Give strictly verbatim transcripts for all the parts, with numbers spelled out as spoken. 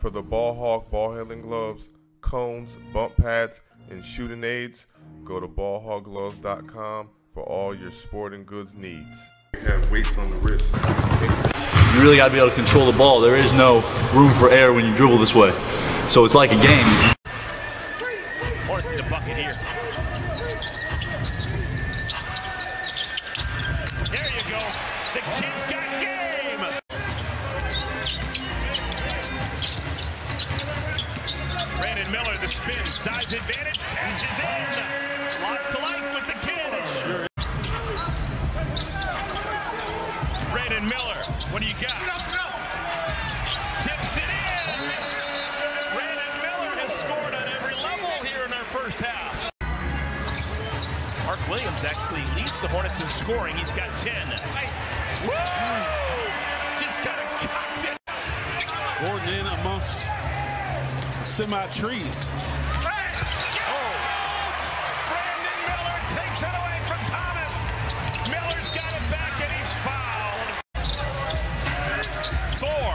for the Ball Hog ball handling gloves, cones, bump pads, and shooting aids, go to Ball Hog Gloves dot com for all your sporting goods needs. You have weights on the wrist. You really got to be able to control the ball. There is no room for error when you dribble this way. So it's like a game. Worth the bucket here. There you go. The kid's got game. Brandon Miller, the spin, size advantage, catches in. Lock to light with the kid. Brandon Miller, what do you got? Tips it in. Brandon Miller has scored on every level here in our first half. Mark Williams actually leads the Hornets in scoring. He's got ten. Woo! Just got a cocked it. Gordon in amongst semi-trees. Brandon Miller takes it away from Thomas. Miller's got it back and he's fouled. Thor.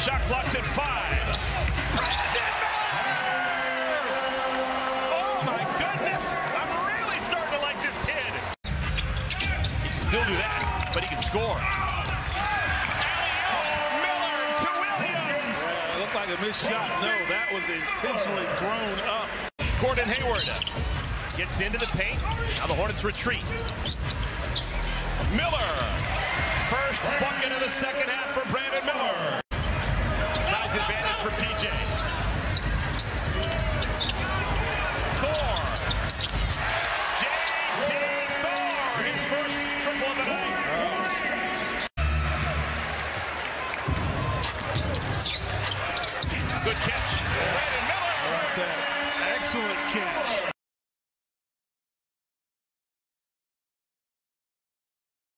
Shot clock's at five. Brandon Miller! Oh my goodness! I'm really starting to like this kid. He can still do that, but he can score. Alley-oop, Miller to Williams. Yeah, it looked like a missed shot. No, that was intentionally thrown up. Gordon Hayward gets into the paint. Now the Hornets retreat. Miller. First bucket of the second half for Brandon Miller. Size advantage for P J. Thor. J T Thor. His first triple of the night. Good catch. Brandon Miller. Excellent catch.